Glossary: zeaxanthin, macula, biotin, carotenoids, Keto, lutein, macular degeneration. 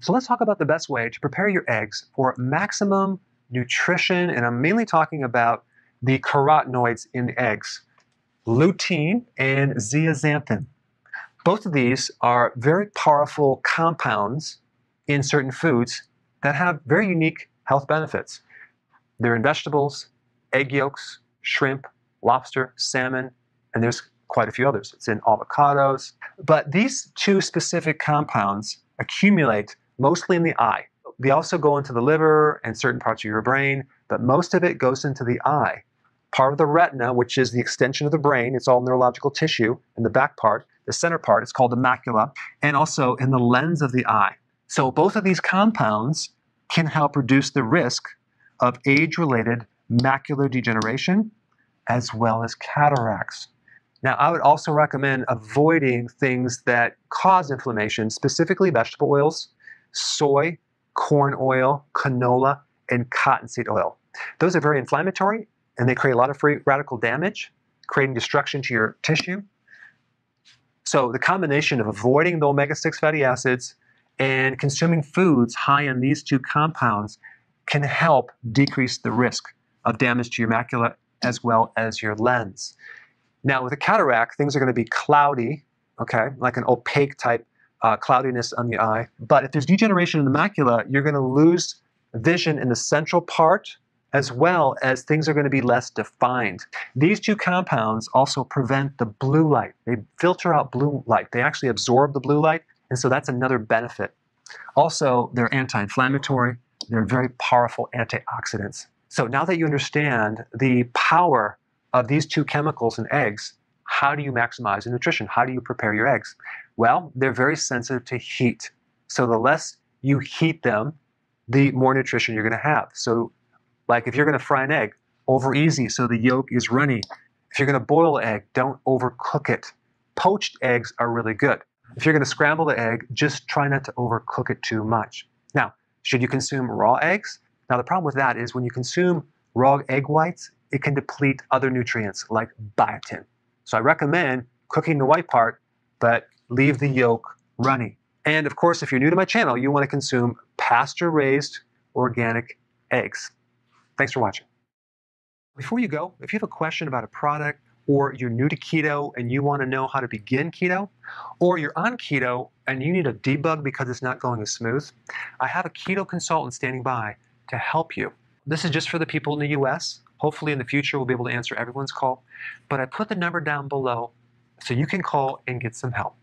So let's talk about the best way to prepare your eggs for maximum nutrition, and I'm mainly talking about the carotenoids in the eggs, lutein and zeaxanthin. Both of these are very powerful compounds in certain foods that have very unique health benefits. They're in vegetables, egg yolks, shrimp, lobster, salmon, and there's quite a few others. It's in avocados. But these two specific compounds accumulate mostly in the eye. They also go into the liver and certain parts of your brain, but most of it goes into the eye. Part of the retina, which is the extension of the brain, it's all neurological tissue in the back part, the center part, it's called the macula, and also in the lens of the eye. So both of these compounds can help reduce the risk of age-related macular degeneration as well as cataracts. Now, I would also recommend avoiding things that cause inflammation, specifically vegetable oils, soy, corn oil, canola, and cottonseed oil. Those are very inflammatory, and they create a lot of free radical damage, creating destruction to your tissue. So the combination of avoiding the omega-6 fatty acids and consuming foods high in these two compounds can help decrease the risk of damage to your macula as well as your lens. Now, with a cataract, things are going to be cloudy, okay, like an opaque type cloudiness on the eye. But if there's degeneration in the macula, you're going to lose vision in the central part, as well as things are going to be less defined. These two compounds also prevent the blue light. They filter out blue light. They actually absorb the blue light, and so that's another benefit. Also, they're anti-inflammatory. They're very powerful antioxidants. So now that you understand the power of these two chemicals in eggs, how do you maximize the nutrition? How do you prepare your eggs? Well, they're very sensitive to heat. So the less you heat them, the more nutrition you're going to have. So like if you're going to fry an egg, over easy so the yolk is runny. If you're going to boil an egg, don't overcook it. Poached eggs are really good. If you're going to scramble the egg, just try not to overcook it too much. Now, should you consume raw eggs? Now, the problem with that is when you consume raw egg whites, it can deplete other nutrients like biotin. So I recommend cooking the white part, but leave the yolk runny. And of course, if you're new to my channel, you want to consume pasture-raised organic eggs. Thanks for watching. Before you go, if you have a question about a product, or you're new to keto and you want to know how to begin keto, or you're on keto and you need a debug because it's not going as smooth, I have a keto consultant standing by to help you. This is just for the people in the US. Hopefully in the future we'll be able to answer everyone's call, but I put the number down below so you can call and get some help.